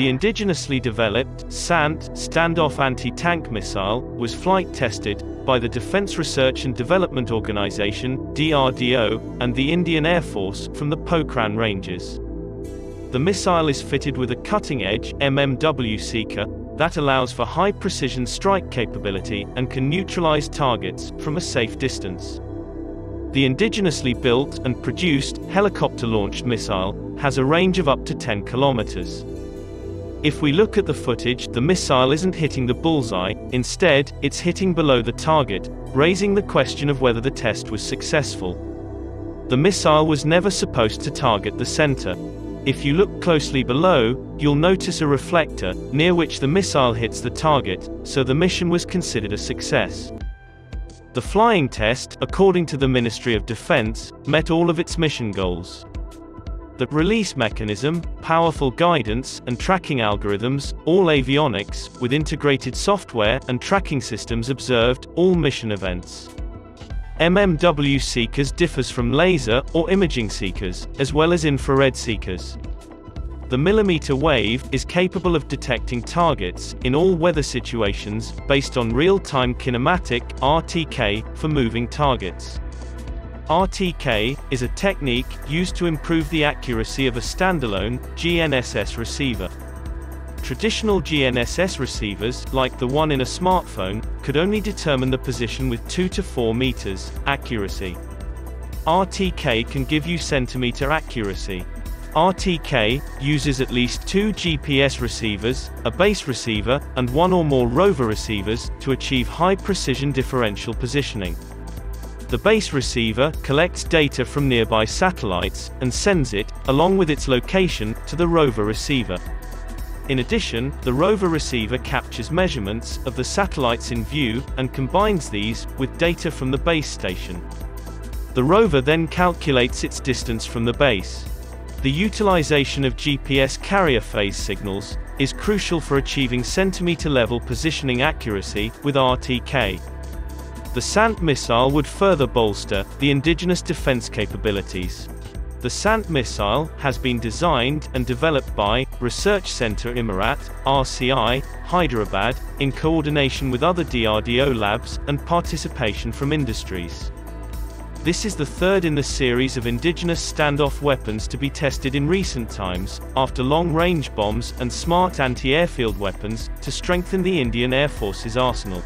The indigenously developed SANT standoff anti-tank missile was flight tested by the Defense Research and Development Organization (DRDO) and the Indian Air Force from the Pokhran ranges. The missile is fitted with a cutting-edge MMW seeker that allows for high-precision strike capability and can neutralize targets from a safe distance. The indigenously built and produced helicopter-launched missile has a range of up to 10 kilometers. If we look at the footage, the missile isn't hitting the bullseye, instead, it's hitting below the target, raising the question of whether the test was successful. The missile was never supposed to target the center. If you look closely below, you'll notice a reflector, near which the missile hits the target, so the mission was considered a success. The flying test, according to the Ministry of Defense, met all of its mission goals. The release mechanism, powerful guidance and tracking algorithms, all avionics, with integrated software and tracking systems observed, all mission events. MMW seekers differs from laser or imaging seekers, as well as infrared seekers. The millimeter wave is capable of detecting targets in all weather situations based on real-time kinematic (RTK) for moving targets. RTK is a technique used to improve the accuracy of a standalone GNSS receiver. Traditional GNSS receivers, like the one in a smartphone, could only determine the position with 2 to 4 meters accuracy. RTK can give you centimeter accuracy. RTK uses at least 2 GPS receivers, a base receiver, and 1 or more rover receivers to achieve high-precision differential positioning. The base receiver collects data from nearby satellites and sends it, along with its location, to the rover receiver. In addition, the rover receiver captures measurements of the satellites in view and combines these with data from the base station. The rover then calculates its distance from the base. The utilization of GPS carrier phase signals is crucial for achieving centimeter-level positioning accuracy with RTK. The SANT missile would further bolster the indigenous defense capabilities. The SANT missile has been designed and developed by Research Center Imarat, RCI, Hyderabad, in coordination with other DRDO labs and participation from industries. This is the third in the series of indigenous standoff weapons to be tested in recent times, after long-range bombs and smart anti-airfield weapons, to strengthen the Indian Air Force's arsenal.